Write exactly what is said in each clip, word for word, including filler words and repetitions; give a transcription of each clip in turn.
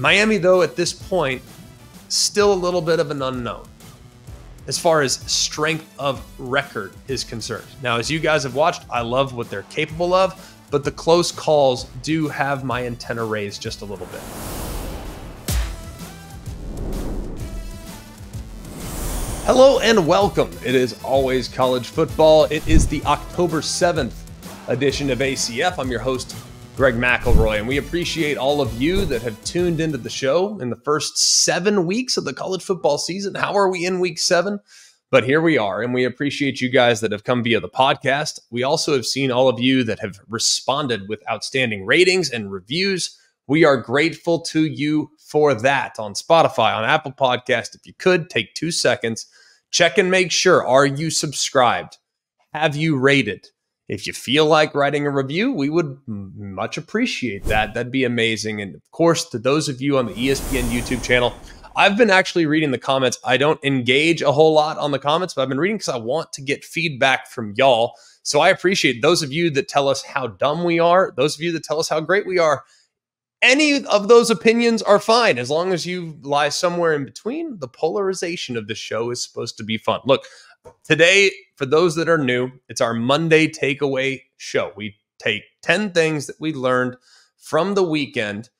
Miami, though, at this point, still a little bit of an unknown as far as strength of record is concerned. Now, as you guys have watched, I love what they're capable of, but the close calls do have my antenna raised just a little bit. Hello and welcome. It is Always College Football. It is the October seventh edition of A C F. I'm your host, Greg McElroy, and we appreciate all of you that have tuned into the show in the first seven weeks of the college football season. How are we in week seven? But here we are, and we appreciate you guys that have come via the podcast. We also have seen all of you that have responded with outstanding ratings and reviews. We are grateful to you for that on Spotify, on Apple Podcast. If you could, take two seconds, check and make sure, are you subscribed? Have you rated? If you feel like writing a review, we would much appreciate that. That'd be amazing. And of course, to those of you on the E S P N YouTube channel, I've been actually reading the comments. I don't engage a whole lot on the comments, but I've been reading because I want to get feedback from y'all. So I appreciate those of you that tell us how dumb we are, those of you that tell us how great we are. Any of those opinions are fine as long as you lie somewhere in between. The polarization of the show is supposed to be fun. Look, today, for those that are new, it's our Monday takeaway show. We take ten things that we learned from the weekend,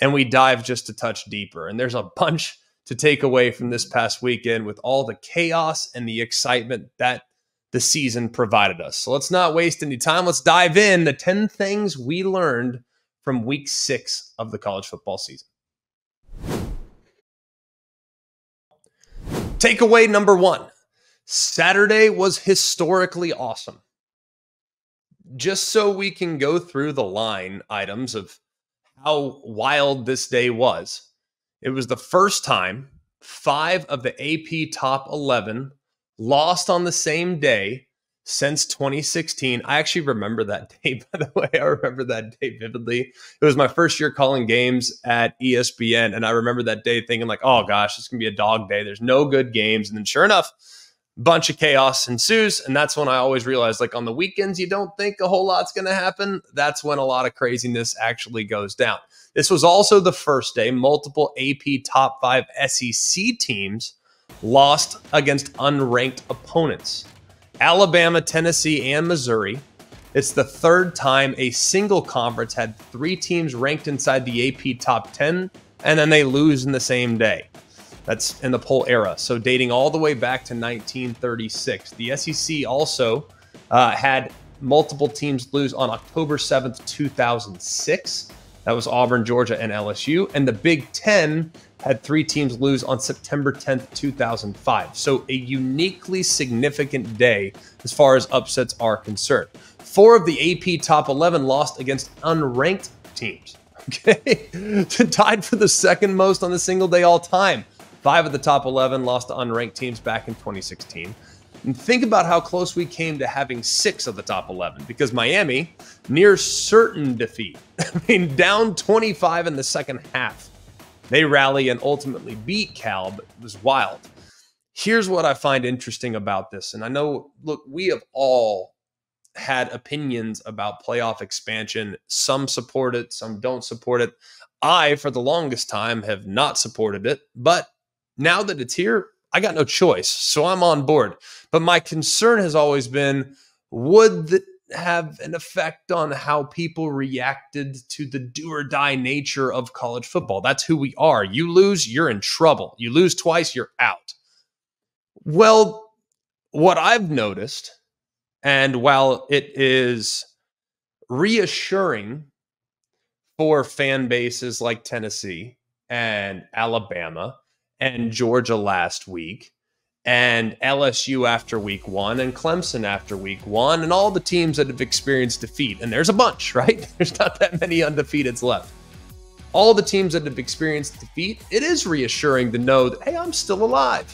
and we dive just a touch deeper. And there's a bunch to take away from this past weekend with all the chaos and the excitement that the season provided us. So let's not waste any time. Let's dive in the ten things we learned from week six of the college football season. Takeaway number one. Saturday was historically awesome. Just so we can go through the line items of how wild this day was. It was the first time five of the A P top eleven lost on the same day since twenty sixteen. I actually remember that day, by the way. I remember that day vividly. It was my first year calling games at E S P N, and I remember that day thinking like, oh gosh, it's going to be a dog day. There's no good games. And then sure enough, bunch of chaos ensues, and that's when I always realized, like, on the weekends, you don't think a whole lot's going to happen. That's when a lot of craziness actually goes down. This was also the first day multiple A P top five S E C teams lost against unranked opponents. Alabama, Tennessee, and Missouri. It's the third time a single conference had three teams ranked inside the A P top ten, and then they lose in the same day. That's in the poll era, so dating all the way back to nineteen thirty-six. The S E C also uh, had multiple teams lose on October seventh, two thousand six. That was Auburn, Georgia, and L S U. And the Big Ten had three teams lose on September tenth, two thousand five. So a uniquely significant day as far as upsets are concerned. Four of the A P top eleven lost against unranked teams. Okay, tied for the second most on a single day all time. Five of the top eleven lost to unranked teams back in twenty sixteen. And think about how close we came to having six of the top eleven, because Miami, near certain defeat, I mean, down twenty-five in the second half. They rally and ultimately beat Cal, but it was wild. Here's what I find interesting about this. And I know, look, we have all had opinions about playoff expansion. Some support it, some don't support it. I, for the longest time, have not supported it, but now that it's here, I got no choice, so I'm on board. But my concern has always been, would that have an effect on how people reacted to the do-or-die nature of college football? That's who we are. You lose, you're in trouble. You lose twice, you're out. Well, what I've noticed, and while it is reassuring for fan bases like Tennessee and Alabama, and Georgia last week, and L S U after week one, and Clemson after week one, and all the teams that have experienced defeat. And there's a bunch, right? There's not that many undefeateds left. All the teams that have experienced defeat, it is reassuring to know that, hey, I'm still alive.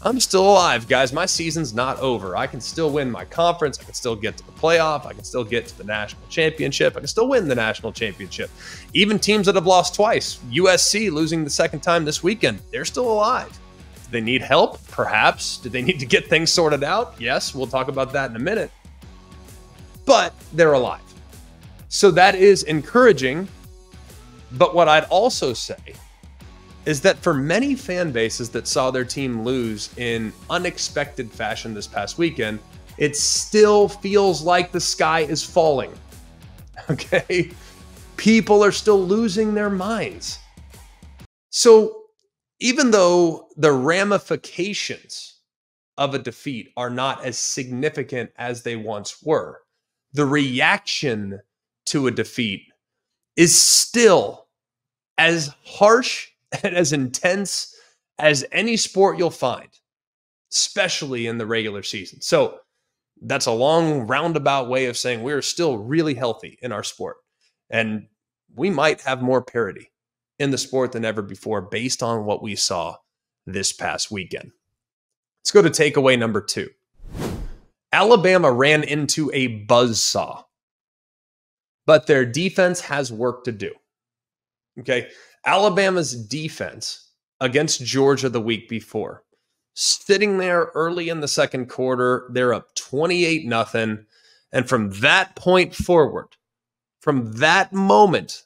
I'm still alive, guys. My season's not over. I can still win my conference. I can still get to the playoff. I can still get to the national championship. I can still win the national championship. Even teams that have lost twice, U S C losing the second time this weekend, they're still alive. Do they need help? Perhaps. Do they need to get things sorted out? Yes, we'll talk about that in a minute. But they're alive. So that is encouraging. But what I'd also say is that for many fan bases that saw their team lose in unexpected fashion this past weekend, it still feels like the sky is falling, okay? People are still losing their minds. So even though the ramifications of a defeat are not as significant as they once were, the reaction to a defeat is still as harsh and as intense as any sport you'll find, especially in the regular season. So that's a long roundabout way of saying we're still really healthy in our sport. And we might have more parity in the sport than ever before based on what we saw this past weekend. Let's go to takeaway number two. Alabama ran into a buzzsaw, but their defense has work to do. Okay, Alabama's defense against Georgia the week before, sitting there early in the second quarter, they're up twenty-eight nothing, and from that point forward, from that moment,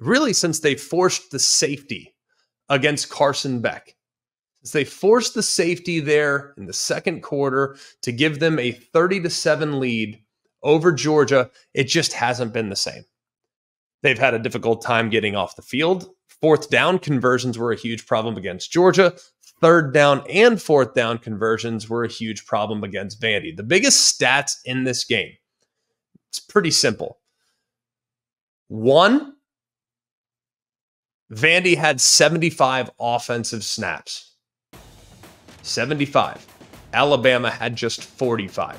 really since they forced the safety against Carson Beck, since they forced the safety there in the second quarter to give them a thirty to seven lead over Georgia, it just hasn't been the same. They've had a difficult time getting off the field. Fourth down conversions were a huge problem against Georgia. Third down and fourth down conversions were a huge problem against Vandy. The biggest stats in this game, it's pretty simple. One, Vandy had seventy-five offensive snaps. seventy-five. Alabama had just forty-five.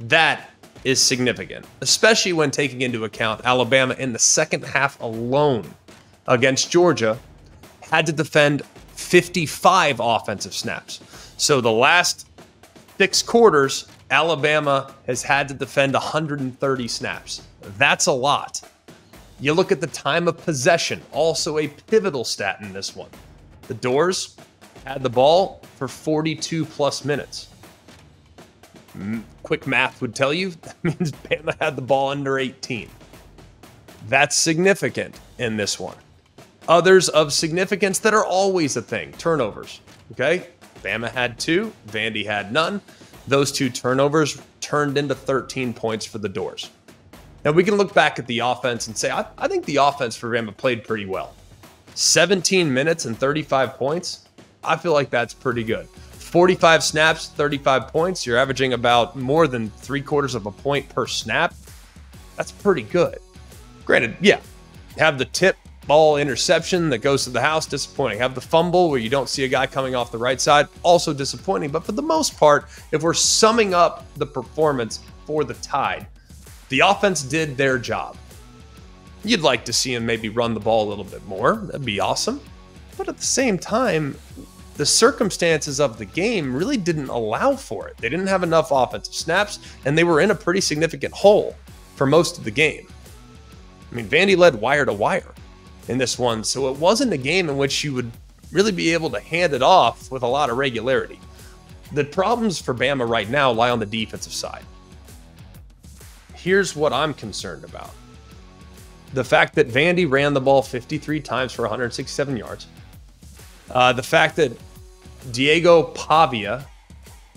That is significant, especially when taking into account Alabama in the second half alone against Georgia had to defend fifty-five offensive snaps. So the last six quarters, Alabama has had to defend one hundred thirty snaps. That's a lot. You look at the time of possession, also a pivotal stat in this one. The Doors had the ball for forty-two plus minutes. Quick math would tell you that means Bama had the ball under eighteen. That's significant in this one. Others of significance that are always a thing, turnovers. Okay, Bama had two, Vandy had none. Those two turnovers turned into thirteen points for the Doors. Now we can look back at the offense and say, I, I think the offense for Bama played pretty well. seventeen minutes and thirty-five points. I feel like that's pretty good. forty-five snaps, thirty-five points. You're averaging about more than three quarters of a point per snap. That's pretty good. Granted, yeah, have the tip ball interception that goes to the house, disappointing. Have the fumble where you don't see a guy coming off the right side, also disappointing. But for the most part, if we're summing up the performance for the Tide, the offense did their job. You'd like to see him maybe run the ball a little bit more. That'd be awesome. But at the same time, the circumstances of the game really didn't allow for it. They didn't have enough offensive snaps, and they were in a pretty significant hole for most of the game. I mean, Vandy led wire to wire in this one, so it wasn't a game in which you would really be able to hand it off with a lot of regularity. The problems for Bama right now lie on the defensive side. Here's what I'm concerned about. The fact that Vandy ran the ball fifty-three times for one hundred sixty-seven yards. Uh, the fact that Diego Pavia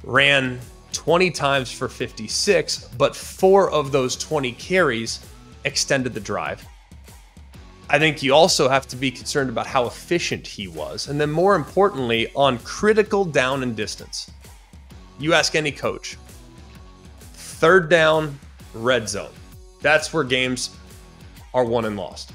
ran twenty times for fifty-six, but four of those twenty carries extended the drive. I think you also have to be concerned about how efficient he was. And then more importantly, on critical down and distance. You ask any coach, third down, red zone. That's where games are won and lost.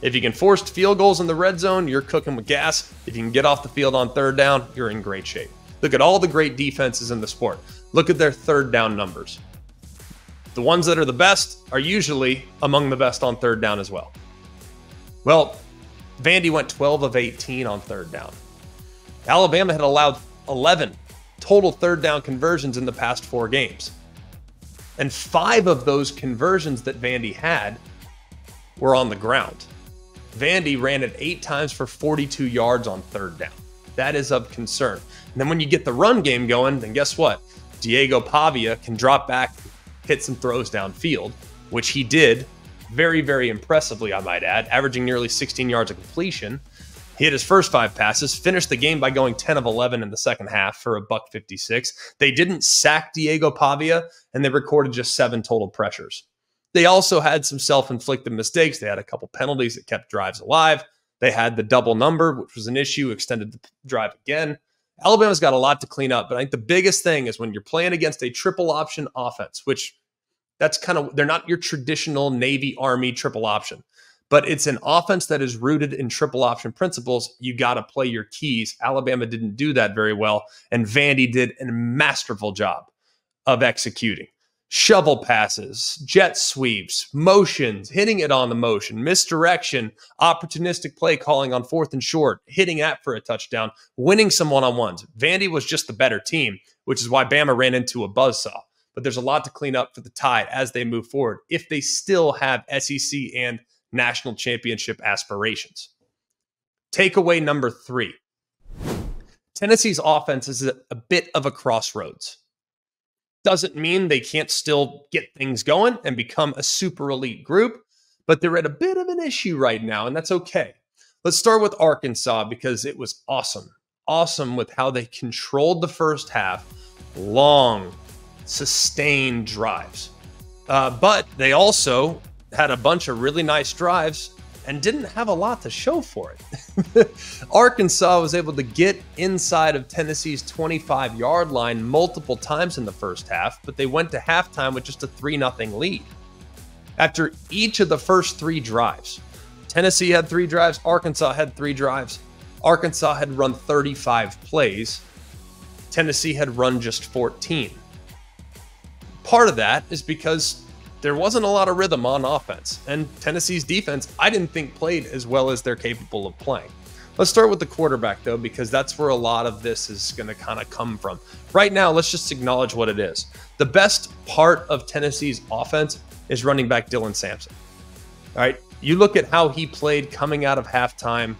If you can force field goals in the red zone, you're cooking with gas. If you can get off the field on third down, you're in great shape. Look at all the great defenses in the sport. Look at their third down numbers. The ones that are the best are usually among the best on third down as well. Well, Vandy went twelve of eighteen on third down. Alabama had allowed eleven total third down conversions in the past four games. And five of those conversions that Vandy had were on the ground. Vandy ran it eight times for forty-two yards on third down. That is of concern. And then when you get the run game going, then guess what? Diego Pavia can drop back, hit some throws downfield, which he did very, very impressively, I might add, averaging nearly sixteen yards of completion. He hit his first five passes, finished the game by going ten of eleven in the second half for a buck fifty-six. They didn't sack Diego Pavia, and they recorded just seven total pressures. They also had some self-inflicted mistakes. They had a couple penalties that kept drives alive. They had the double number, which was an issue, extended the drive again. Alabama's got a lot to clean up, but I think the biggest thing is when you're playing against a triple option offense, which that's kind of, they're not your traditional Navy, Army triple option, but it's an offense that is rooted in triple option principles. You got to play your keys. Alabama didn't do that very well, and Vandy did a masterful job of executing. Shovel passes, jet sweeps, motions, hitting it on the motion, misdirection, opportunistic play calling on fourth and short, hitting at for a touchdown, winning some one-on-ones. Vandy was just the better team, which is why Bama ran into a buzzsaw. But there's a lot to clean up for the Tide as they move forward if they still have S E C and national championship aspirations. Takeaway number three. Tennessee's offense is a bit of a crossroads. Doesn't mean they can't still get things going and become a super elite group, but they're at a bit of an issue right now, and that's okay. Let's start with Arkansas because it was awesome. Awesome with how they controlled the first half, long, sustained drives. Uh, but they also had a bunch of really nice drives and didn't have a lot to show for it. Arkansas was able to get inside of Tennessee's twenty-five yard line multiple times in the first half, but they went to halftime with just a three nothing lead. After each of the first three drives, Tennessee had three drives, Arkansas had three drives. Arkansas had run thirty-five plays. Tennessee had run just fourteen. Part of that is because there wasn't a lot of rhythm on offense, and Tennessee's defense, I didn't think, played as well as they're capable of playing. Let's start with the quarterback, though, because that's where a lot of this is going to kind of come from. Right now, let's just acknowledge what it is. The best part of Tennessee's offense is running back Dylan Sampson. All right, you look at how he played coming out of halftime,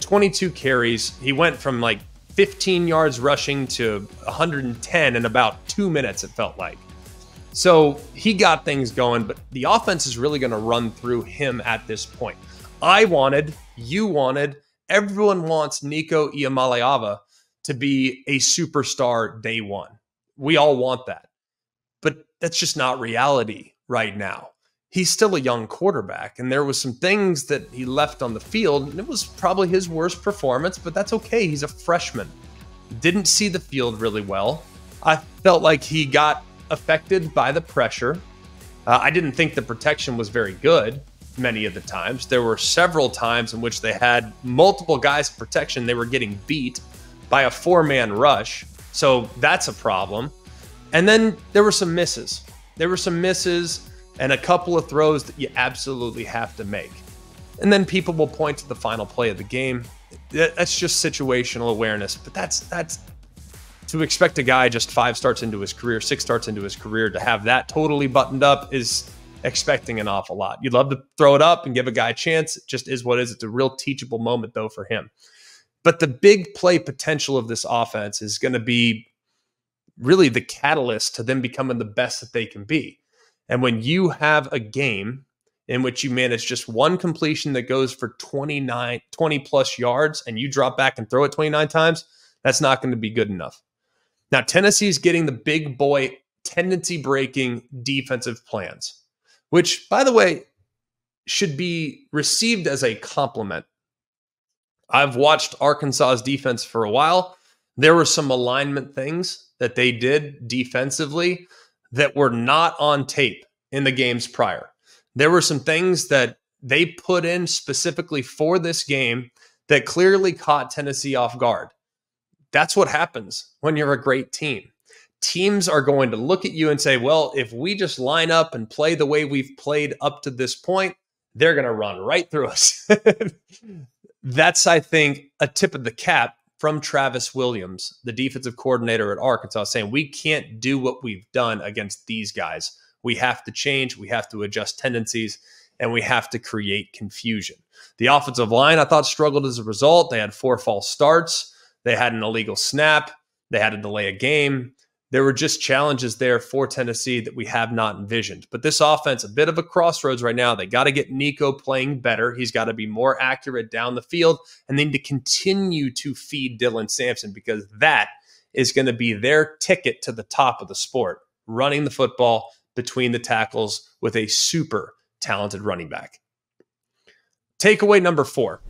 twenty-two carries. He went from like fifteen yards rushing to one hundred ten in about two minutes, it felt like. So he got things going, but the offense is really going to run through him at this point. I wanted, you wanted, everyone wants Nico Iamaleava to be a superstar day one. We all want that, but that's just not reality right now. He's still a young quarterback, and there was some things that he left on the field, and it was probably his worst performance, but that's okay. He's a freshman. Didn't see the field really well. I felt like he got affected by the pressure. Uh, I didn't think the protection was very good many of the times. There were several times in which they had multiple guys in protection. They were getting beat by a four-man rush. So that's a problem. And then there were some misses. There were some misses and a couple of throws that you absolutely have to make. And then people will point to the final play of the game. That's just situational awareness, but that's that's to expect a guy just five starts into his career, six starts into his career, to have that totally buttoned up is expecting an awful lot. You'd love to throw it up and give a guy a chance. It just is what it is. It's a real teachable moment, though, for him. But the big play potential of this offense is going to be really the catalyst to them becoming the best that they can be. And when you have a game in which you manage just one completion that goes for twenty-nine, twenty plus yards and you drop back and throw it twenty-nine times, that's not going to be good enough. Now, Tennessee's getting the big boy tendency-breaking defensive plans, which, by the way, should be received as a compliment. I've watched Arkansas's defense for a while. There were some alignment things that they did defensively that were not on tape in the games prior. There were some things that they put in specifically for this game that clearly caught Tennessee off guard. That's what happens when you're a great team. Teams are going to look at you and say, well, if we just line up and play the way we've played up to this point, they're going to run right through us. That's, I think, a tip of the cap from Travis Williams, the defensive coordinator at Arkansas, saying we can't do what we've done against these guys. We have to change. We have to adjust tendencies, and we have to create confusion. The offensive line, I thought, struggled as a result. They had four false starts. They had an illegal snap. They had to delay a game. there were just challenges there for Tennessee that we have not envisioned. But this offense, a bit of a crossroads right now. They got to get Nico playing better. He's got to be more accurate down the field, and then to continue to feed Dylan Sampson, because that is going to be their ticket to the top of the sport, running the football between the tackles with a super talented running back. Takeaway number four.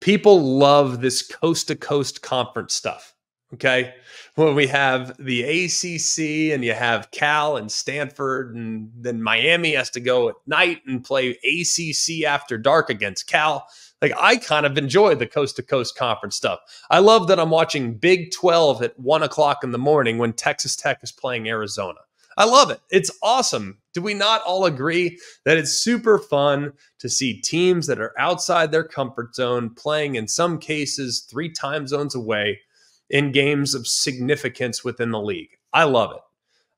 People love this coast-to-coast conference stuff. Okay, when we have the A C C and you have Cal and Stanford, and then Miami has to go at night and play A C C after dark against Cal. Like, I kind of enjoy the coast-to-coast conference stuff. I love that I'm watching Big twelve at one o'clock in the morning when Texas Tech is playing Arizona. I love it. It's awesome. Do we not all agree that it's super fun to see teams that are outside their comfort zone playing, in some cases, three time zones away, in games of significance within the league? I love it.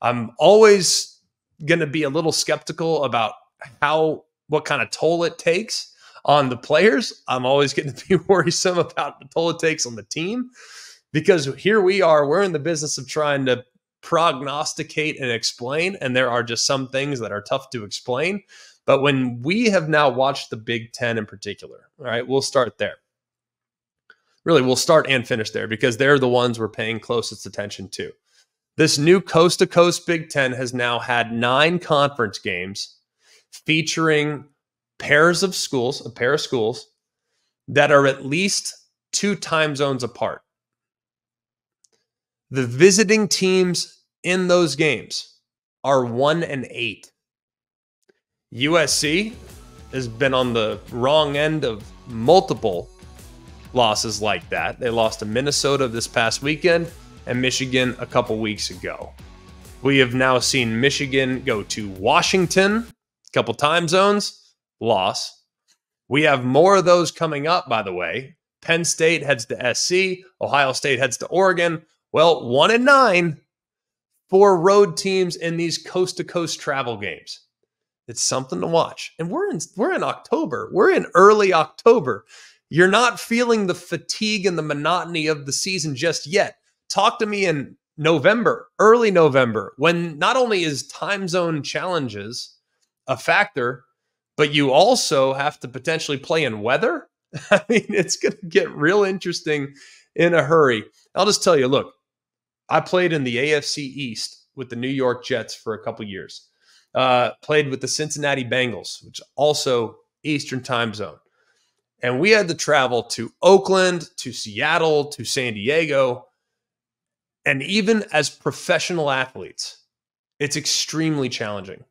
I'm always going to be a little skeptical about how, what kind of toll it takes on the players. I'm always going to be worrisome about the toll it takes on the team, because here we are, we're in the business of trying to prognosticate and explain, and there are just some things that are tough to explain. But when we have now watched the Big Ten in particular, all right, we'll start there. Really, we'll start and finish there, because they're the ones we're paying closest attention to. This new coast-to-coast Big Ten has now had nine conference games featuring pairs of schools, a pair of schools, that are at least two time zones apart. The visiting teams in those games are one and eight. U S C has been on the wrong end of multiple losses like that. They lost to Minnesota this past weekend and Michigan a couple weeks ago. We have now seen Michigan go to Washington, a couple time zones, loss. We have more of those coming up, by the way. Penn State heads to S C, Ohio State heads to Oregon. Well, one and nine for road teams in these coast-to-coast travel games. It's something to watch. And we're in, we're in October. We're in early October. You're not feeling the fatigue and the monotony of the season just yet. Talk to me in November, early November, when not only is time zone challenges a factor, but you also have to potentially play in weather. I mean, it's going to get real interesting in a hurry. I'll just tell you, look, I played in the A F C East with the New York Jets for a couple years. Uh, played with the Cincinnati Bengals, which also Eastern time zone. And we had to travel to Oakland, to Seattle, to San Diego. And even as professional athletes, it's extremely challenging.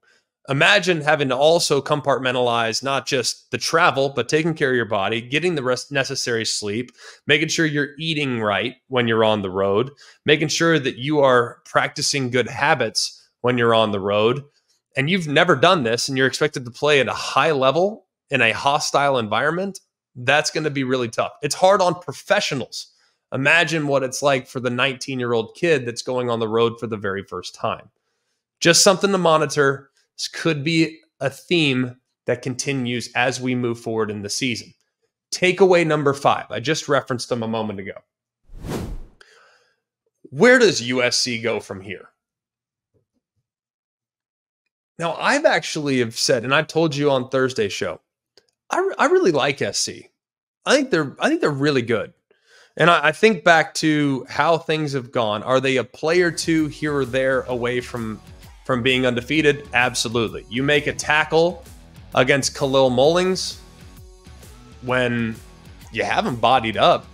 Imagine having to also compartmentalize not just the travel, but taking care of your body, getting the rest, necessary sleep, making sure you're eating right when you're on the road, making sure that you are practicing good habits when you're on the road. And you've never done this, and you're expected to play at a high level in a hostile environment. That's going to be really tough. It's hard on professionals. Imagine what it's like for the nineteen-year-old kid that's going on the road for the very first time. Just something to monitor. This could be a theme that continues as we move forward in the season. Takeaway number five. I just referenced them a moment ago. Where does U S C go from here? Now, I've actually have said, and I told you on Thursday's show, I, I really like S C. I think they're I think they're really good. And I, I think back to how things have gone. Are they a play or two here or there away from from being undefeated? Absolutely. You make a tackle against Khalil Mullings when you have him bodied up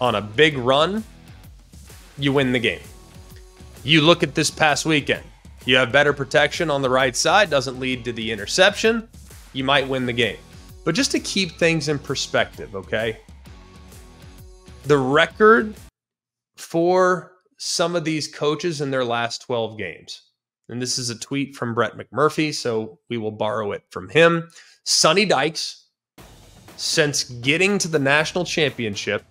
on a big run, you win the game. You look at this past weekend. You have better protection on the right side, doesn't lead to the interception. You might win the game. But just to keep things in perspective, okay? The record for some of these coaches in their last twelve games, and this is a tweet from Brett McMurphy, so we will borrow it from him. Sonny Dykes, since getting to the national championship,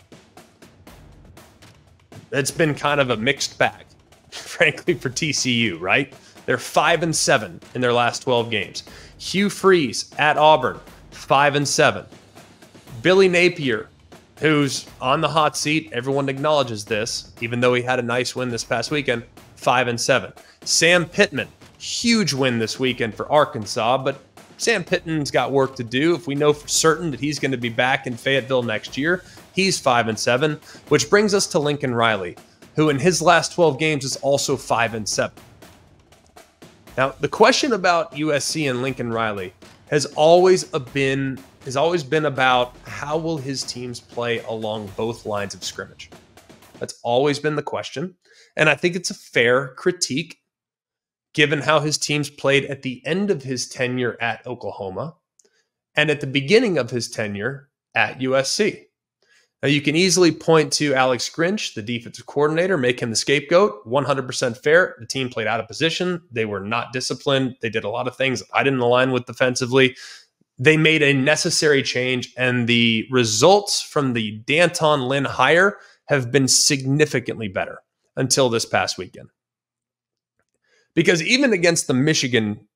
it's been kind of a mixed bag, frankly, for T C U, right? They're five and seven in their last twelve games. Hugh Freeze at Auburn, five and seven. Billy Napier who's on the hot seat. Everyone acknowledges this, even though he had a nice win this past weekend, five and seven. Sam Pittman, huge win this weekend for Arkansas, but Sam Pittman's got work to do. If we know for certain that he's going to be back in Fayetteville next year, he's five and seven, which brings us to Lincoln Riley, who in his last twelve games is also five and seven. Now, the question about U S C and Lincoln Riley has always been has always been about how will his teams play along both lines of scrimmage. That's always been the question, and I think it's a fair critique given how his teams played at the end of his tenure at Oklahoma and at the beginning of his tenure at U S C. Now, you can easily point to Alex Grinch, the defensive coordinator, make him the scapegoat, one hundred percent fair. The team played out of position. They were not disciplined. They did a lot of things I didn't align with defensively. They made a necessary change, and the results from the D'Anton Lynn hire have been significantly better until this past weekend. Because even against the Michigan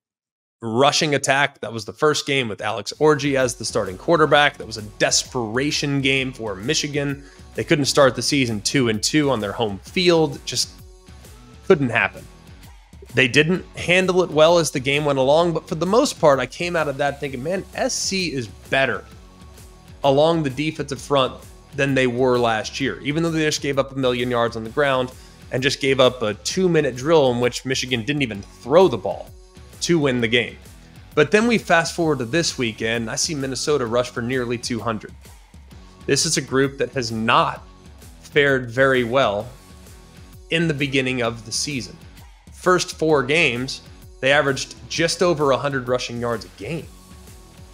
rushing attack, that was the first game with Alex Orji as the starting quarterback. That was a desperation game for Michigan. They couldn't start the season two and two on their home field. Just couldn't happen. They didn't handle it well as the game went along, but for the most part, I came out of that thinking, man, S C is better along the defensive front than they were last year, even though they just gave up a million yards on the ground and just gave up a two-minute drill in which Michigan didn't even throw the ball to win the game. But then we fast forward to this weekend. I see Minnesota rush for nearly two hundred. This is a group that has not fared very well in the beginning of the season. First four games, they averaged just over one hundred rushing yards a game.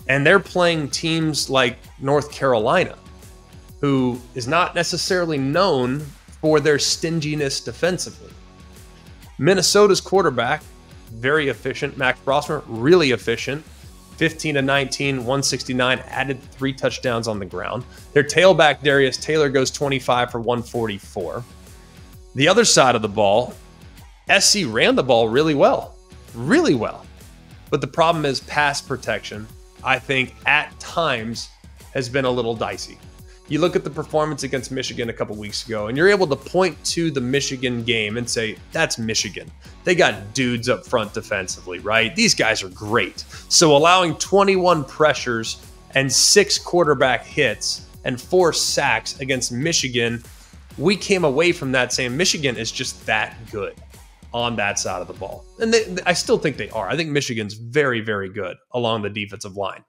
And they're playing teams like North Carolina, who is not necessarily known for their stinginess defensively. Minnesota's quarterback, very efficient. Max Brossman, really efficient. fifteen to nineteen, one sixty-nine, added three touchdowns on the ground. Their tailback, Darius Taylor, goes twenty-five for one forty-four. The other side of the ball, S C ran the ball really well, really well. But the problem is pass protection, I think, at times has been a little dicey. You look at the performance against Michigan a couple weeks ago, and you're able to point to the Michigan game and say, that's Michigan. They got dudes up front defensively, right? These guys are great. So allowing twenty-one pressures and six quarterback hits and four sacks against Michigan, we came away from that saying Michigan is just that good on that side of the ball. And they, I still think they are. I think Michigan's very, very good along the defensive line.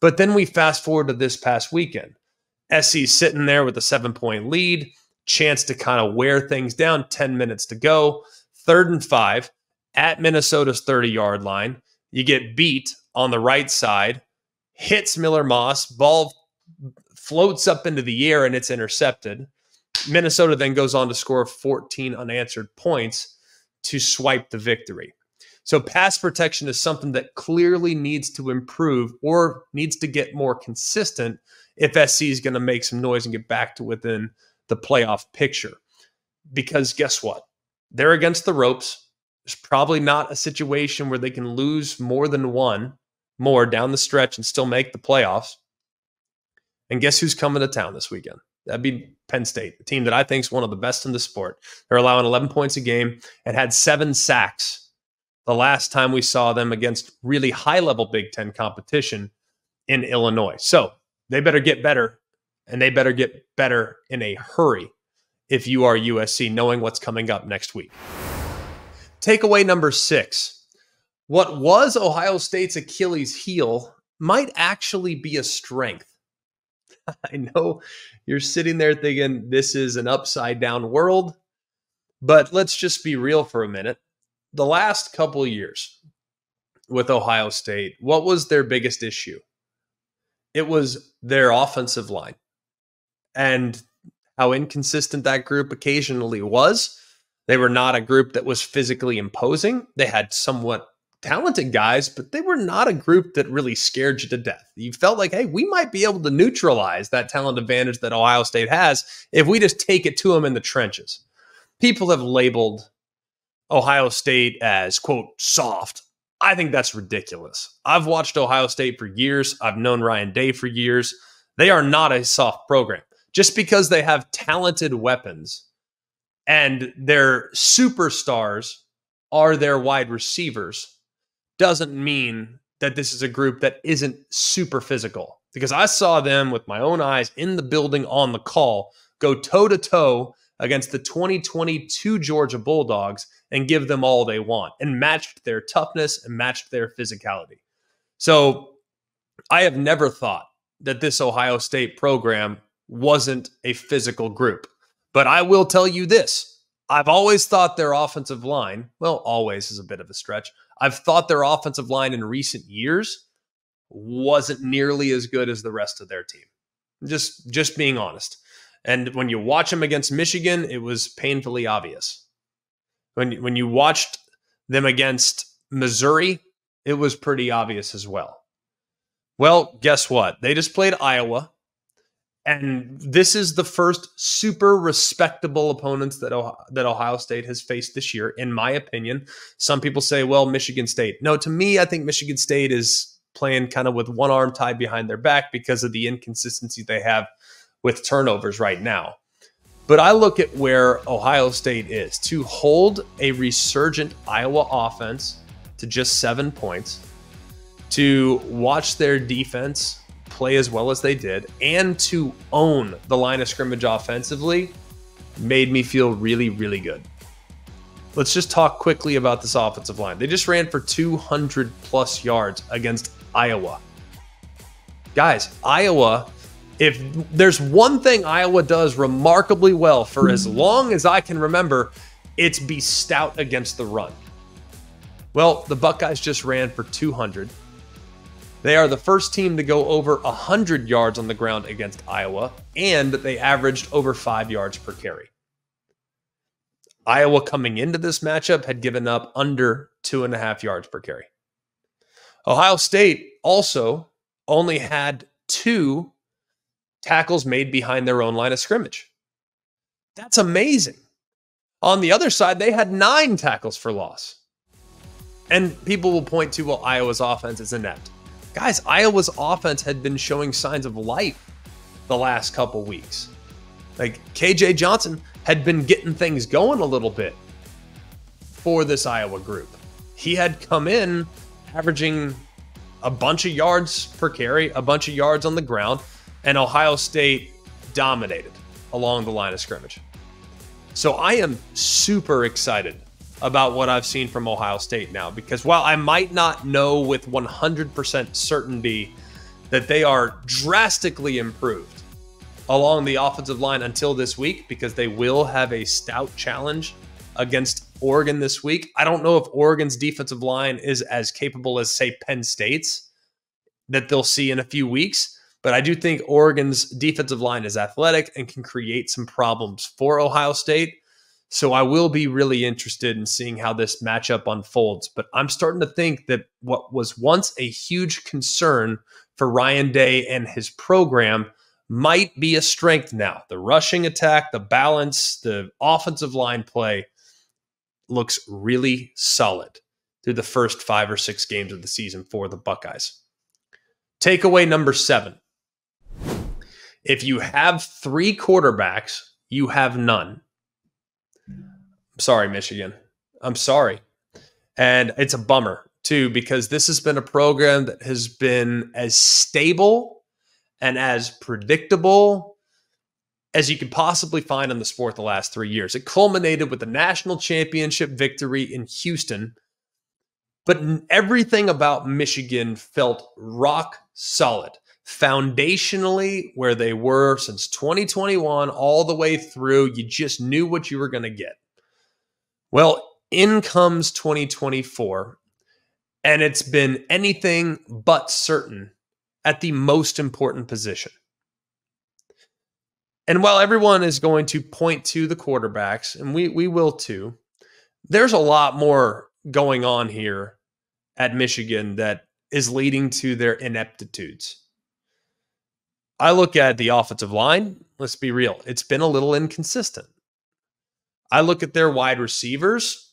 But then we fast forward to this past weekend. S C's sitting there with a seven-point lead, chance to kind of wear things down, ten minutes to go, third and five at Minnesota's thirty-yard line. You get beat on the right side, hits Miller Moss, ball floats up into the air, and it's intercepted. Minnesota then goes on to score fourteen unanswered points to swipe the victory. So pass protection is something that clearly needs to improve or needs to get more consistent if S C is going to make some noise and get back to within the playoff picture. Because guess what? They're against the ropes. There's probably not a situation where they can lose more than one more down the stretch and still make the playoffs. And guess who's coming to town this weekend? That'd be Penn State, the team that I think is one of the best in the sport. They're allowing eleven points a game and had seven sacks the last time we saw them against really high-level Big Ten competition in Illinois. So they better get better, and they better get better in a hurry if you are U S C, knowing what's coming up next week. Takeaway number six. What was Ohio State's Achilles heel might actually be a strength. I know you're sitting there thinking this is an upside-down world, but let's just be real for a minute. The last couple of years with Ohio State, what was their biggest issue? It was their offensive line and how inconsistent that group occasionally was. They were not a group that was physically imposing. They had somewhat talented guys, but they were not a group that really scared you to death. You felt like, hey, we might be able to neutralize that talent advantage that Ohio State has if we just take it to them in the trenches. People have labeled Ohio State as, quote, soft. I think that's ridiculous. I've watched Ohio State for years. I've known Ryan Day for years. They are not a soft program. just because they have talented weapons and their superstars are their wide receivers doesn't mean that this is a group that isn't super physical. Because I saw them with my own eyes in the building on the call go toe-to-toe against the twenty twenty-two Georgia Bulldogs and give them all they want, and matched their toughness and matched their physicality. So I have never thought that this Ohio State program wasn't a physical group. But I will tell you this. I've always thought their offensive line, well, always is a bit of a stretch. I've thought their offensive line in recent years wasn't nearly as good as the rest of their team. Just, just being honest. And when you watch them against Michigan, it was painfully obvious. When, when you watched them against Missouri, it was pretty obvious as well. Well, guess what? They just played Iowa. And this is the first super respectable opponents that Ohio, that Ohio State has faced this year, in my opinion. Some people say, well, Michigan State. No, to me, I think Michigan State is playing kind of with one arm tied behind their back because of the inconsistency they have with turnovers right now. But I look at where Ohio State is. To hold a resurgent Iowa offense to just seven points, to watch their defense play as well as they did, and to own the line of scrimmage offensively made me feel really, really good. Let's just talk quickly about this offensive line. They just ran for two hundred plus yards against Iowa. Guys, Iowa, if there's one thing Iowa does remarkably well for as long as I can remember, it's be stout against the run. Well, the Buckeyes just ran for two hundred. They are the first team to go over one hundred yards on the ground against Iowa, and they averaged over five yards per carry. Iowa coming into this matchup had given up under two and a half yards per carry. Ohio State also only had two tackles made behind their own line of scrimmage. That's amazing. On the other side, they had nine tackles for loss. And people will point to, well, Iowa's offense is inept. Guys, Iowa's offense had been showing signs of life the last couple weeks. Like, K J Johnson had been getting things going a little bit for this Iowa group. He had come in averaging a bunch of yards per carry, a bunch of yards on the ground, and Ohio State dominated along the line of scrimmage. So I am super excited about what I've seen from Ohio State now, because while I might not know with one hundred percent certainty that they are drastically improved along the offensive line until this week, because they will have a stout challenge against Oregon this week. I don't know if Oregon's defensive line is as capable as, say, Penn State's that they'll see in a few weeks, but I do think Oregon's defensive line is athletic and can create some problems for Ohio State. So I will be really interested in seeing how this matchup unfolds. But I'm starting to think that what was once a huge concern for Ryan Day and his program might be a strength now. The rushing attack, the balance, the offensive line play looks really solid through the first five or six games of the season for the Buckeyes. Takeaway number seven. If you have three quarterbacks, you have none. Sorry, Michigan. I'm sorry. And it's a bummer, too, because this has been a program that has been as stable and as predictable as you could possibly find in the sport the last three years. It culminated with the national championship victory in Houston, but everything about Michigan felt rock solid. Foundationally, where they were since twenty twenty-one all the way through, you just knew what you were going to get. Well, in comes twenty twenty-four, and it's been anything but certain at the most important position. And while everyone is going to point to the quarterbacks, and we, we will too, there's a lot more going on here at Michigan that is leading to their ineptitudes. I look at the offensive line. Let's be real. It's been a little inconsistent. I look at their wide receivers.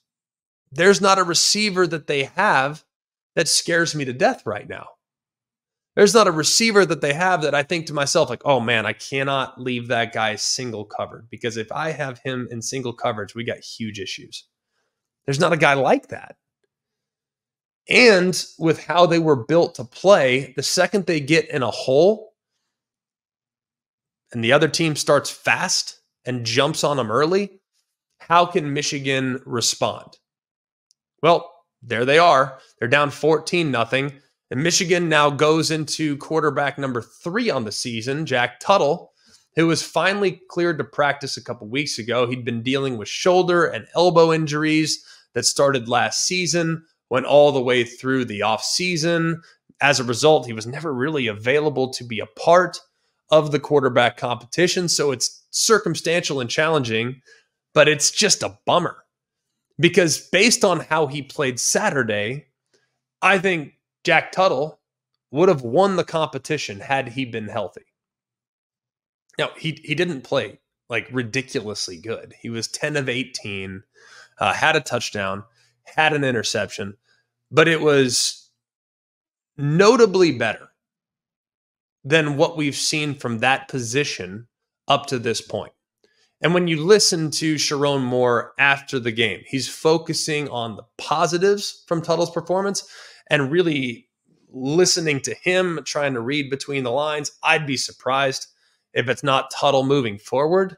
There's not a receiver that they have that scares me to death right now. There's not a receiver that they have that I think to myself, like, oh, man, I cannot leave that guy single covered, because if I have him in single coverage, we got huge issues. There's not a guy like that. And with how they were built to play, the second they get in a hole and the other team starts fast and jumps on them early, how can Michigan respond? Well, there they are. They're down fourteen nothing. And Michigan now goes into quarterback number three on the season, Jack Tuttle, who was finally cleared to practice a couple weeks ago. He'd been dealing with shoulder and elbow injuries that started last season, went all the way through the offseason. As a result, he was never really available to be a part of the quarterback competition. So it's circumstantial and challenging, but it's just a bummer, because based on how he played Saturday, I think Jack Tuttle would have won the competition had he been healthy. Now, he, he didn't play like ridiculously good. He was ten of eighteen, uh, had a touchdown, had an interception, but it was notably better than what we've seen from that position up to this point. And when you listen to Sharon Moore after the game, he's focusing on the positives from Tuttle's performance and really listening to him, trying to read between the lines. I'd be surprised if it's not Tuttle moving forward.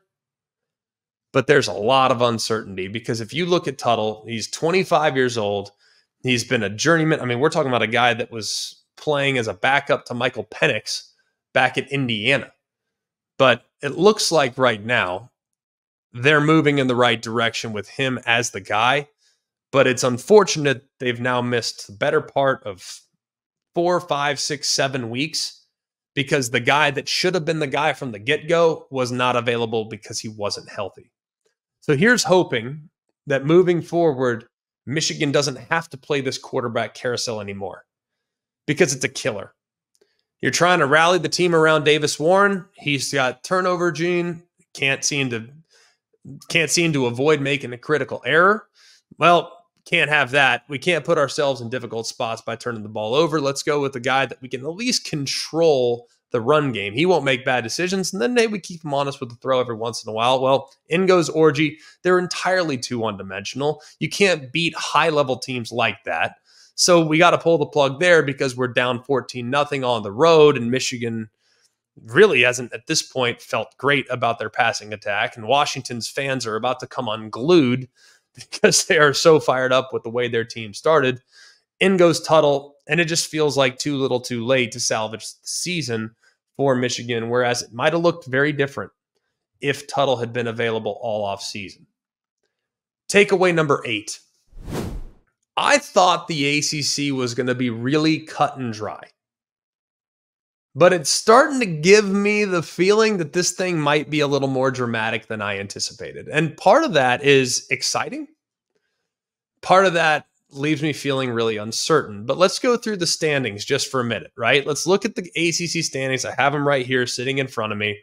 But there's a lot of uncertainty, because if you look at Tuttle, he's twenty-five years old. He's been a journeyman. I mean, we're talking about a guy that was playing as a backup to Michael Penix back at Indiana. But it looks like right now they're moving in the right direction with him as the guy. But it's unfortunate they've now missed the better part of four, five, six, seven weeks, because the guy that should have been the guy from the get-go was not available because he wasn't healthy. So here's hoping that moving forward, Michigan doesn't have to play this quarterback carousel anymore, because it's a killer. You're trying to rally the team around Davis Warren. He's got turnover gene, can't seem to can't seem to avoid making a critical error. Well, can't have that. We can't put ourselves in difficult spots by turning the ball over. Let's go with a guy that we can at least control the run game. He won't make bad decisions, and then they would keep him honest with the throw every once in a while. Well, in goes Orji. They're entirely too one-dimensional. You can't beat high-level teams like that. So we got to pull the plug there, because we're down fourteen nothing on the road, and Michigan really hasn't at this point felt great about their passing attack, and Washington's fans are about to come unglued because they are so fired up with the way their team started. In goes Tuttle, and it just feels like too little too late to salvage the season for Michigan, whereas it might have looked very different if Tuttle had been available all offseason. Takeaway number eight. I thought the A C C was going to be really cut and dry, but it's starting to give me the feeling that this thing might be a little more dramatic than I anticipated. And part of that is exciting. Part of that leaves me feeling really uncertain. But let's go through the standings just for a minute, right? Let's look at the A C C standings. I have them right here sitting in front of me.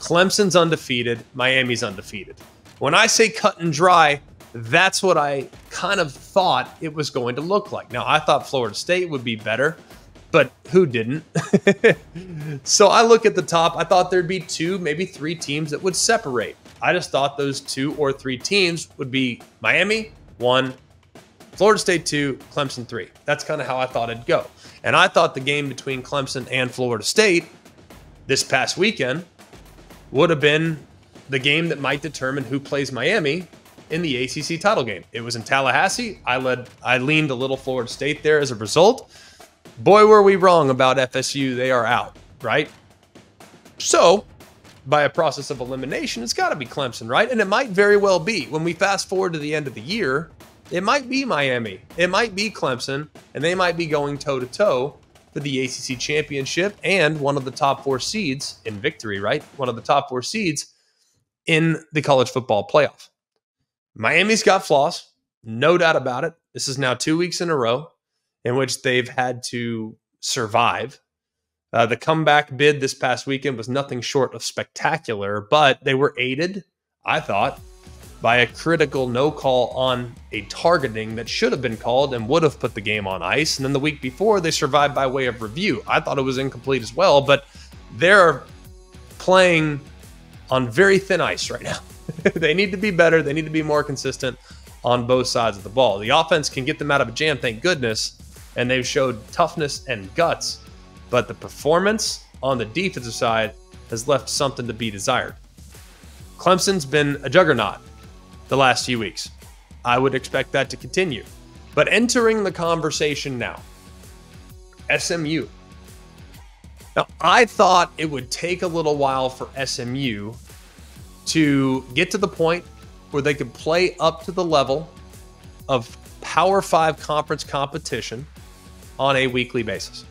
Clemson's undefeated. Miami's undefeated. When I say cut and dry, that's what I kind of thought it was going to look like. Now, I thought Florida State would be better, but who didn't? So I look at the top. I thought there'd be two, maybe three teams that would separate. I just thought those two or three teams would be Miami, one, Florida State, two, Clemson, three. That's kind of how I thought it'd go. And I thought the game between Clemson and Florida State this past weekend would have been the game that might determine who plays Miami in the A C C title game. It was in Tallahassee. I led, I leaned a little Florida State there as a result. Boy, were we wrong about F S U. They are out, right? So, by a process of elimination, it's got to be Clemson, right? And it might very well be. When we fast forward to the end of the year, it might be Miami. It might be Clemson, and they might be going toe-to-toe for the A C C championship and one of the top four seeds in victory, right? One of the top four seeds in the college football playoff. Miami's got flaws, no doubt about it. This is now two weeks in a row in which they've had to survive. Uh, the comeback bid this past weekend was nothing short of spectacular, but they were aided, I thought, by a critical no call on a targeting that should have been called and would have put the game on ice. And then the week before, they survived by way of review. I thought it was incomplete as well, but they're playing on very thin ice right now. They need to be better. They need to be more consistent on both sides of the ball. The offense can get them out of a jam, thank goodness, and they've showed toughness and guts, but the performance on the defensive side has left something to be desired. Clemson's been a juggernaut the last few weeks. I would expect that to continue. But entering the conversation now, S M U. Now, I thought it would take a little while for S M U to get to the point where they could play up to the level of Power Five conference competition on a weekly basis.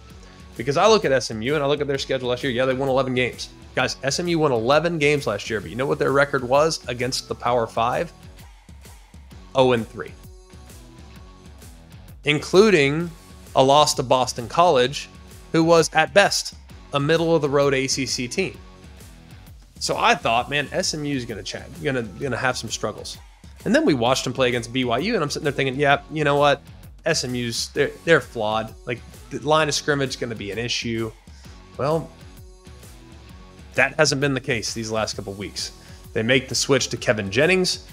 Because I look at S M U and I look at their schedule last year. Yeah, they won eleven games. Guys, S M U won eleven games last year, but you know what their record was against the Power Five? oh and three. Including a loss to Boston College, who was at best a middle-of-the-road A C C team. So I thought, man, S M U is going to gonna, gonna have some struggles. And then we watched them play against B Y U, and I'm sitting there thinking, yeah, you know what? S M U's, they're, they're flawed. Like, the line of scrimmage is going to be an issue. Well, that hasn't been the case these last couple of weeks. They make the switch to Kevin Jennings.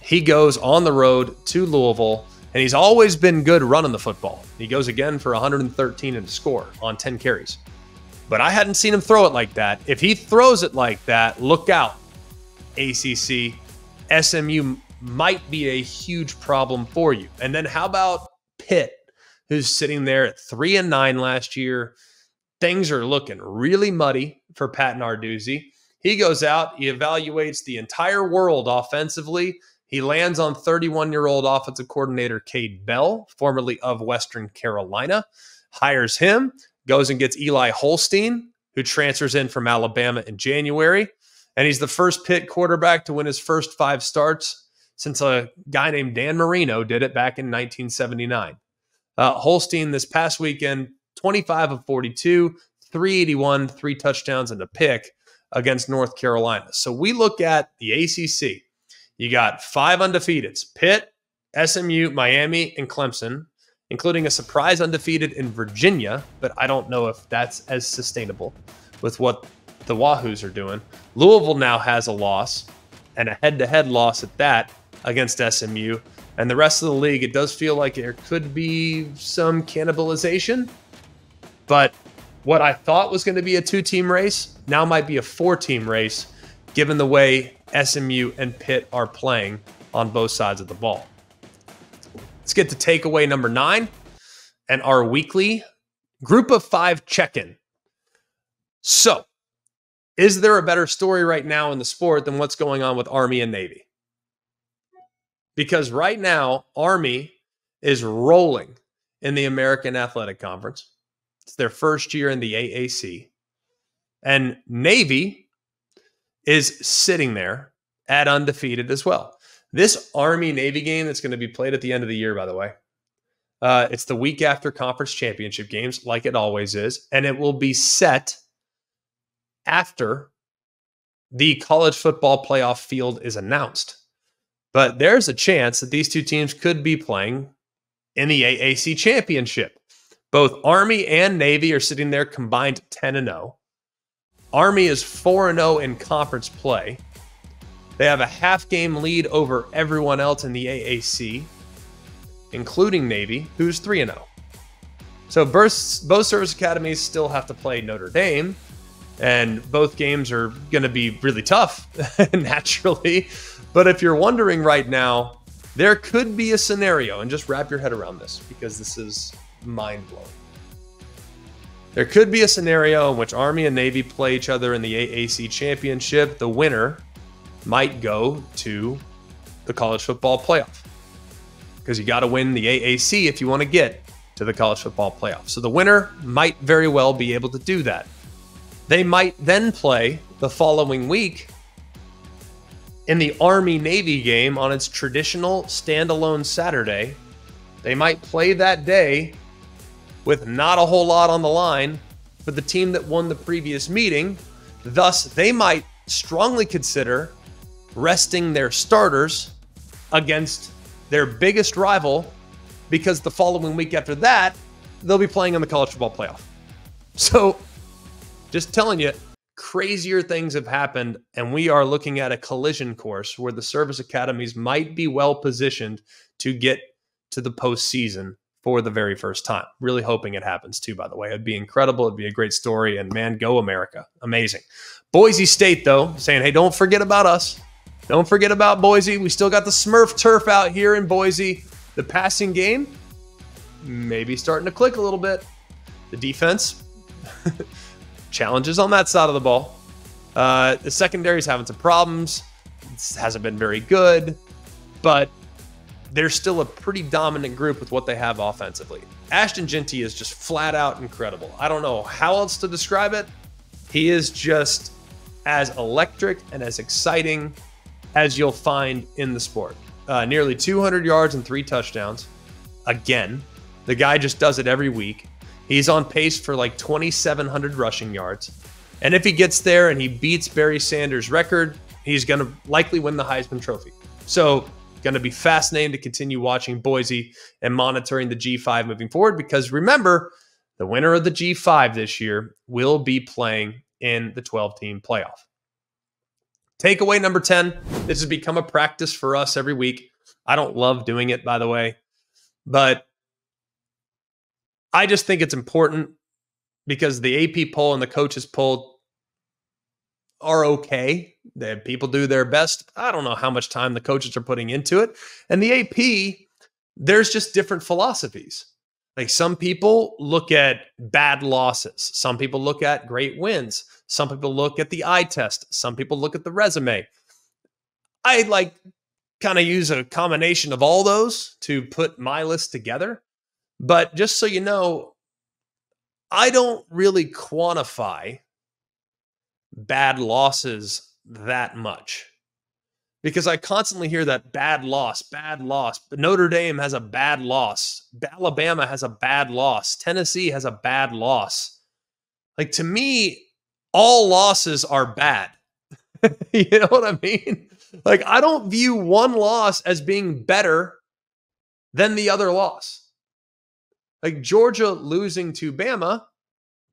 He goes on the road to Louisville, and he's always been good running the football. He goes again for one hundred thirteen and a score on ten carries. But I hadn't seen him throw it like that. If he throws it like that, look out, A C C. S M U might be a huge problem for you. And then how about Pitt, who's sitting there at three and nine last year? Things are looking really muddy for Pat Narduzzi. He goes out, he evaluates the entire world offensively. He lands on thirty-one-year-old offensive coordinator Cade Bell, formerly of Western Carolina, hires him, goes and gets Eli Holstein, who transfers in from Alabama in January. And he's the first Pitt quarterback to win his first five starts since a guy named Dan Marino did it back in nineteen seventy-nine. Uh, Holstein this past weekend, twenty-five of forty-two, three eighty-one, three touchdowns and a pick against North Carolina. So we look at the A C C. You got five undefeateds, Pitt, S M U, Miami, and Clemson, including a surprise undefeated in Virginia, but I don't know if that's as sustainable with what the Wahoos are doing. Louisville now has a loss, and a head-to-head loss at that against S M U. And the rest of the league, it does feel like there could be some cannibalization. But what I thought was going to be a two-team race now might be a four-team race, given the way S M U and Pitt are playing on both sides of the ball. Let's get to takeaway number nine and our weekly group of five check-in. So, is there a better story right now in the sport than what's going on with Army and Navy? Because right now, Army is rolling in the American Athletic Conference. It's their first year in the A A C. And Navy is sitting there at undefeated as well. This Army-Navy game that's going to be played at the end of the year, by the way, uh, it's the week after conference championship games, like it always is, and it will be set after the college football playoff field is announced. But there's a chance that these two teams could be playing in the A A C championship. Both Army and Navy are sitting there combined ten and oh. Army is four and oh in conference play. They have a half game lead over everyone else in the A A C, including Navy, who's three and oh. So both, both service academies still have to play Notre Dame, and both games are going to be really tough, naturally. But if you're wondering right now, there could be a scenario, and just wrap your head around this because this is mind-blowing. There could be a scenario in which Army and Navy play each other in the A A C championship. The winner might go to the college football playoff because you got to win the A A C if you want to get to the college football playoff. So the winner might very well be able to do that. They might then play the following week in the Army-Navy game on its traditional standalone Saturday. They might play that day with not a whole lot on the line for the team that won the previous meeting. Thus, they might strongly consider resting their starters against their biggest rival, because the following week after that, they'll be playing in the college football playoff. So just telling you, crazier things have happened, and we are looking at a collision course where the service academies might be well positioned to get to the postseason for the very first time. Really hoping it happens too, by the way. It'd be incredible. It'd be a great story, and man, go America. Amazing. Boise State, though, saying, hey, don't forget about us. Don't forget about Boise. We still got the Smurf turf out here in Boise. The passing game, maybe starting to click a little bit. The defense, challenges on that side of the ball. Uh, the secondary's having some problems. It hasn't been very good, but they're still a pretty dominant group with what they have offensively. Ashton Genty is just flat out incredible. I don't know how else to describe it. He is just as electric and as exciting as you'll find in the sport. Uh, nearly two hundred yards and three touchdowns. Again, the guy just does it every week. He's on pace for like twenty-seven hundred rushing yards. And if he gets there and he beats Barry Sanders' record, he's going to likely win the Heisman Trophy. So going to be fascinating to continue watching Boise and monitoring the G five moving forward, because remember, the winner of the G five this year will be playing in the twelve team playoff. Takeaway number ten. This has become a practice for us every week. I don't love doing it, by the way, but I just think it's important because the A P poll and the coaches poll are okay. They, people do their best. I don't know how much time the coaches are putting into it. And the A P, there's just different philosophies. Like some people look at bad losses. Some people look at great wins. Some people look at the eye test. Some people look at the resume. I like kind of use a combination of all those to put my list together. But just so you know, I don't really quantify bad losses that much, because I constantly hear that bad loss, bad loss. But Notre Dame has a bad loss. Alabama has a bad loss. Tennessee has a bad loss. Like, to me, all losses are bad. You know what I mean? Like, I don't view one loss as being better than the other loss. Like Georgia losing to Bama,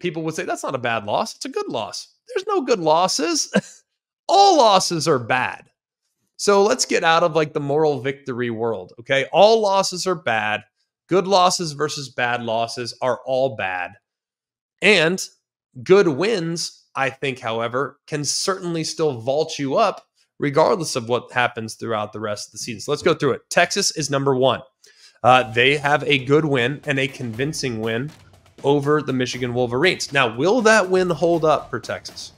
people would say that's not a bad loss. It's a good loss. There's no good losses. All losses are bad. So let's get out of like the moral victory world, okay? All losses are bad. Good losses versus bad losses are all bad. And good wins, I think, however, can certainly still vault you up regardless of what happens throughout the rest of the season. So let's go through it. Texas is number one. Uh, they have a good win and a convincing win over the Michigan Wolverines. Now, will that win hold up for Texas?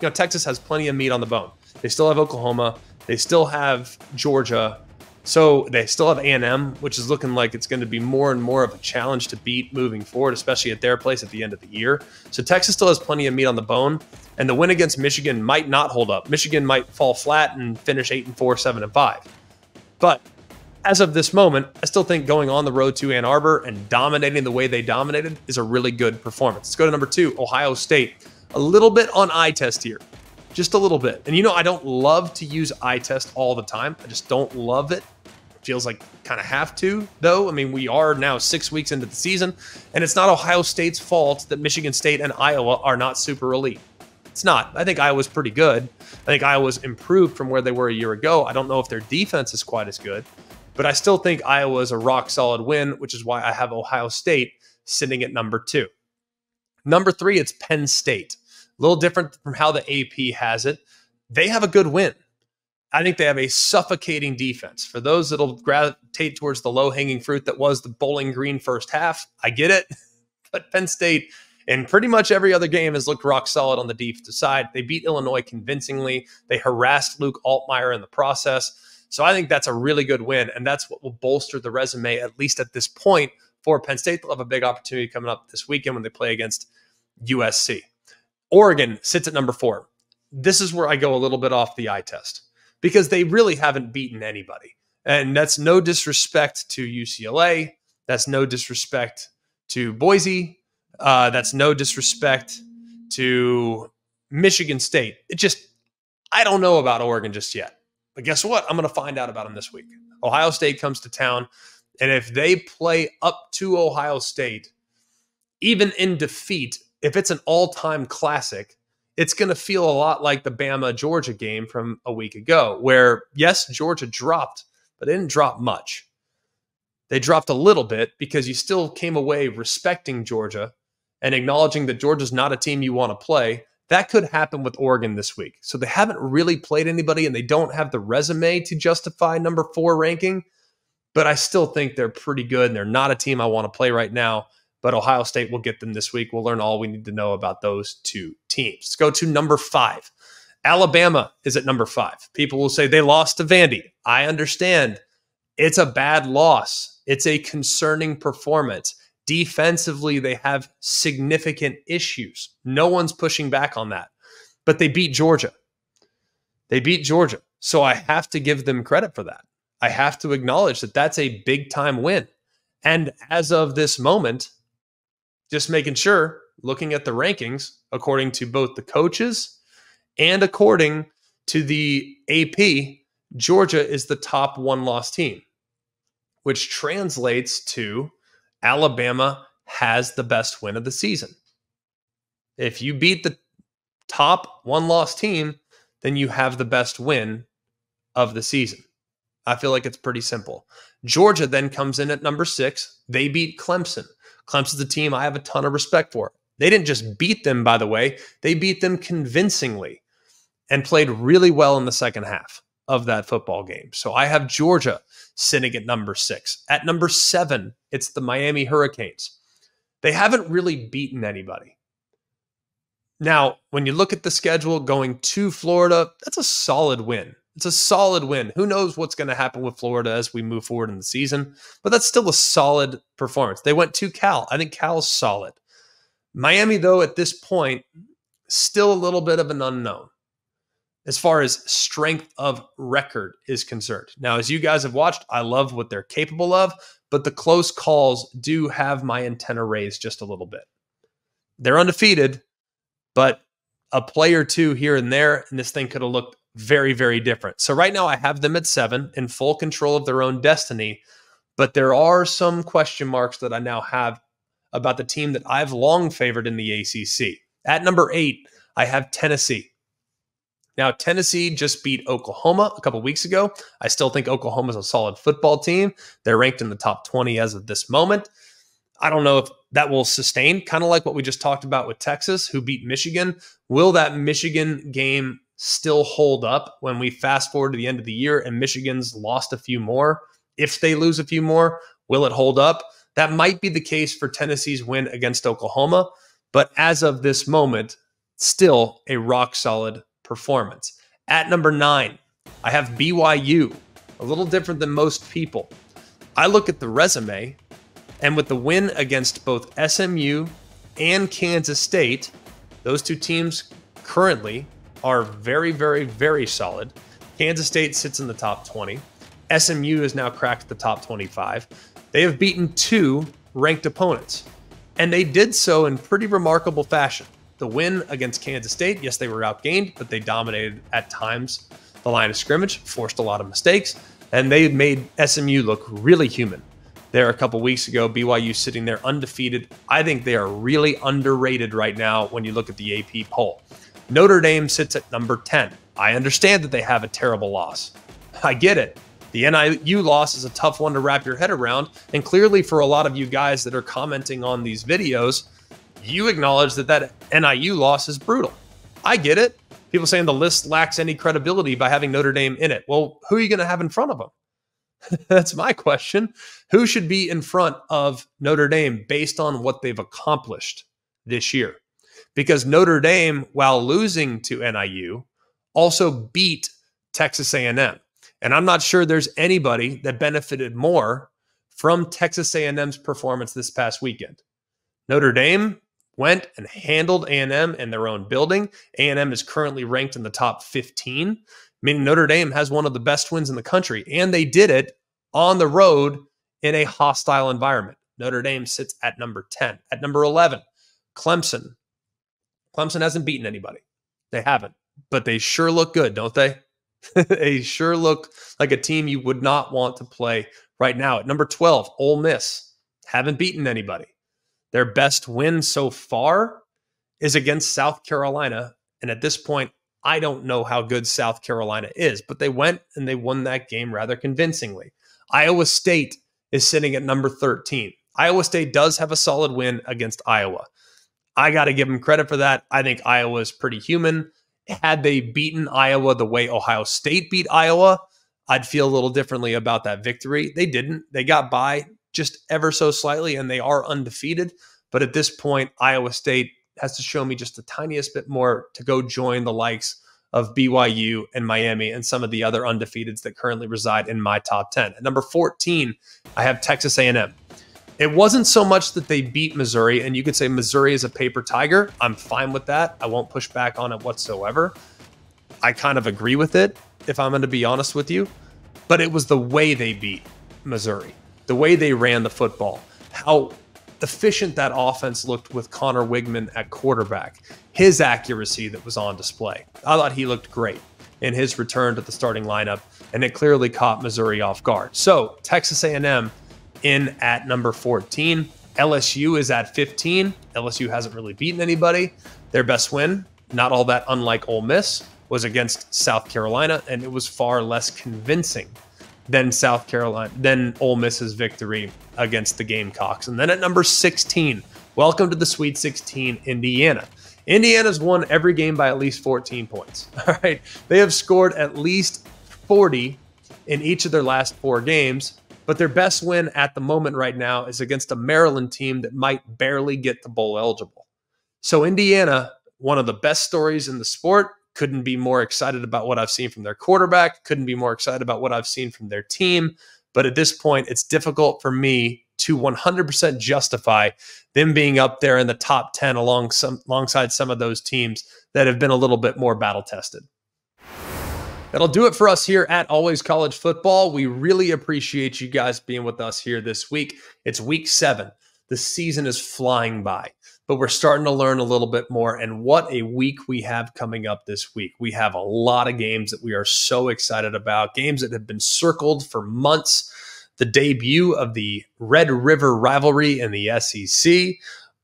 You know, Texas has plenty of meat on the bone. They still have Oklahoma. They still have Georgia. So they still have A and M, which is looking like it's going to be more and more of a challenge to beat moving forward, especially at their place at the end of the year. So Texas still has plenty of meat on the bone, and the win against Michigan might not hold up. Michigan might fall flat and finish eight and four, seven and five. But as of this moment, I still think going on the road to Ann Arbor and dominating the way they dominated is a really good performance. Let's go to number two, Ohio State. A little bit on eye test here, just a little bit. And you know, I don't love to use eye test all the time. I just don't love it. It feels like kind of have to, though. I mean, we are now six weeks into the season, and it's not Ohio State's fault that Michigan State and Iowa are not super elite. It's not. I think Iowa's pretty good. I think Iowa's improved from where they were a year ago. I don't know if their defense is quite as good. But I still think Iowa is a rock-solid win, which is why I have Ohio State sitting at number two. Number three, it's Penn State. A little different from how the A P has it. They have a good win. I think they have a suffocating defense. For those that'll gravitate towards the low-hanging fruit that was the Bowling Green first half, I get it. But Penn State, in pretty much every other game, has looked rock-solid on the defensive side. They beat Illinois convincingly. They harassed Luke Altmaier in the process. So I think that's a really good win, and that's what will bolster the resume, at least at this point, for Penn State. They'll have a big opportunity coming up this weekend when they play against U S C. Oregon sits at number four. This is where I go a little bit off the eye test, because they really haven't beaten anybody. And that's no disrespect to U C L A. That's no disrespect to Boise. Uh, that's no disrespect to Michigan State. It just, I don't know about Oregon just yet. But guess what? I'm going to find out about them this week. Ohio State comes to town, and if they play up to Ohio State, even in defeat, if it's an all-time classic, it's going to feel a lot like the Bama-Georgia game from a week ago, where, yes, Georgia dropped, but they didn't drop much. They dropped a little bit because you still came away respecting Georgia and acknowledging that Georgia's not a team you want to play. That could happen with Oregon this week. So they haven't really played anybody, and they don't have the resume to justify number four ranking, but I still think they're pretty good, and they're not a team I want to play right now. But Ohio State will get them this week. We'll learn all we need to know about those two teams. Let's go to number five. Alabama is at number five. People will say they lost to Vandy. I understand. It's a bad loss. It's a concerning performance. Defensively, they have significant issues. No one's pushing back on that. But they beat Georgia. They beat Georgia. So I have to give them credit for that. I have to acknowledge that that's a big-time win. And as of this moment, just making sure, looking at the rankings, according to both the coaches and according to the A P, Georgia is the top one-loss team, which translates to Alabama has the best win of the season. If you beat the top one-loss team, then you have the best win of the season. I feel like it's pretty simple. Georgia then comes in at number six. They beat Clemson. Clemson's a team I have a ton of respect for. They didn't just beat them, by the way. They beat them convincingly and played really well in the second half of that football game. So I have Georgia sitting at number six. At number seven, it's the Miami Hurricanes. They haven't really beaten anybody. Now, when you look at the schedule going to Florida, that's a solid win. It's a solid win. Who knows what's going to happen with Florida as we move forward in the season, but that's still a solid performance. They went to Cal. I think Cal's solid. Miami, though, at this point, still a little bit of an unknown as far as strength of record is concerned. Now, as you guys have watched, I love what they're capable of, but the close calls do have my antenna raised just a little bit. They're undefeated, but a play or two here and there, and this thing could have looked very, very different. So right now I have them at seven in full control of their own destiny, but there are some question marks that I now have about the team that I've long favored in the A C C. At number eight, I have Tennessee. Now, Tennessee just beat Oklahoma a couple weeks ago. I still think Oklahoma's a solid football team. They're ranked in the top twenty as of this moment. I don't know if that will sustain, kind of like what we just talked about with Texas, who beat Michigan. Will that Michigan game still hold up when we fast forward to the end of the year and Michigan's lost a few more? If they lose a few more, will it hold up? That might be the case for Tennessee's win against Oklahoma, but as of this moment, still a rock-solid performance. At number nine, I have B Y U, a little different than most people. I look at the resume, and with the win against both S M U and Kansas State, those two teams currently are very, very, very solid. Kansas State sits in the top twenty. S M U has now cracked the top twenty-five. They have beaten two ranked opponents, and they did so in pretty remarkable fashion. The win against Kansas State, yes, they were outgained, but they dominated at times the line of scrimmage, forced a lot of mistakes, and they made S M U look really human. There a couple weeks ago, B Y U sitting there undefeated. I think they are really underrated right now when you look at the A P poll. Notre Dame sits at number ten. I understand that they have a terrible loss. I get it. The N I U loss is a tough one to wrap your head around, and clearly for a lot of you guys that are commenting on these videos, you acknowledge that that N I U loss is brutal. I get it. People saying the list lacks any credibility by having Notre Dame in it. Well, who are you going to have in front of them? That's my question. Who should be in front of Notre Dame based on what they've accomplished this year? Because Notre Dame, while losing to N I U, also beat Texas A and M. And I'm not sure there's anybody that benefited more from Texas A and M's performance this past weekend. Notre Dame went and handled A and M in their own building. A and M is currently ranked in the top fifteen. Meaning Notre Dame has one of the best wins in the country, and they did it on the road in a hostile environment. Notre Dame sits at number ten. At number eleven, Clemson. Clemson hasn't beaten anybody. They haven't, but they sure look good, don't they? They sure look like a team you would not want to play right now. At number twelve, Ole Miss. Haven't beaten anybody. Their best win so far is against South Carolina. And at this point, I don't know how good South Carolina is, but they went and they won that game rather convincingly. Iowa State is sitting at number thirteen. Iowa State does have a solid win against Iowa. I got to give them credit for that. I think Iowa is pretty human. Had they beaten Iowa the way Ohio State beat Iowa, I'd feel a little differently about that victory. They didn't. They got by just ever so slightly, and they are undefeated. But at this point, Iowa State has to show me just the tiniest bit more to go join the likes of B Y U and Miami and some of the other undefeateds that currently reside in my top ten. At number fourteen, I have Texas A and M. It wasn't so much that they beat Missouri, and you could say Missouri is a paper tiger. I'm fine with that. I won't push back on it whatsoever. I kind of agree with it, if I'm going to be honest with you. But it was the way they beat Missouri, the way they ran the football, how efficient that offense looked with Connor Wigman at quarterback, his accuracy that was on display. I thought he looked great in his return to the starting lineup, and it clearly caught Missouri off guard. So Texas A and M in at number fourteen. L S U is at fifteen. L S U hasn't really beaten anybody. Their best win, not all that unlike Ole Miss, was against South Carolina, and it was far less convincing than South Carolina, than Ole Miss's victory against the Gamecocks. And then at number sixteen, welcome to the Sweet sixteen, Indiana. Indiana's won every game by at least fourteen points. All right, they have scored at least forty in each of their last four games. But their best win at the moment right now is against a Maryland team that might barely get the bowl eligible. So Indiana, one of the best stories in the sport, couldn't be more excited about what I've seen from their quarterback, couldn't be more excited about what I've seen from their team. But at this point, it's difficult for me to one hundred percent justify them being up there in the top ten along some, alongside some of those teams that have been a little bit more battle-tested. That'll do it for us here at Always College Football. We really appreciate you guys being with us here this week. It's week seven. The season is flying by, but we're starting to learn a little bit more. And what a week we have coming up this week. We have a lot of games that we are so excited about, games that have been circled for months. The debut of the Red River rivalry in the S E C,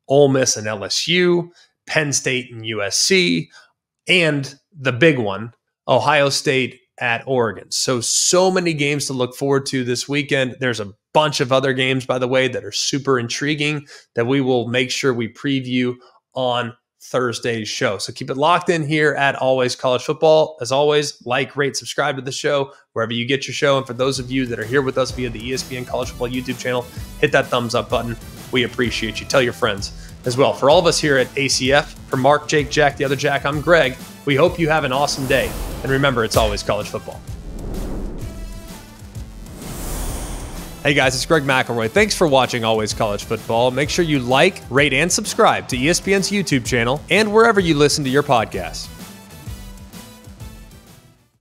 Ole Miss and L S U, Penn State and U S C, and the big one, Ohio State at Oregon. So, so many games to look forward to this weekend. There's a bunch of other games, by the way, that are super intriguing that we will make sure we preview on Thursday's show. So keep it locked in here at Always College Football. As always, like, rate, subscribe to the show wherever you get your show. And for those of you that are here with us via the E S P N College Football YouTube channel, hit that thumbs up button. We appreciate you. Tell your friends as well. For all of us here at A C F, for Mark, Jake, Jack, the other Jack, I'm Greg. We hope you have an awesome day. And remember, it's always college football. Hey guys, it's Greg McElroy. Thanks for watching Always College Football. Make sure you like, rate, and subscribe to E S P N's YouTube channel and wherever you listen to your podcasts.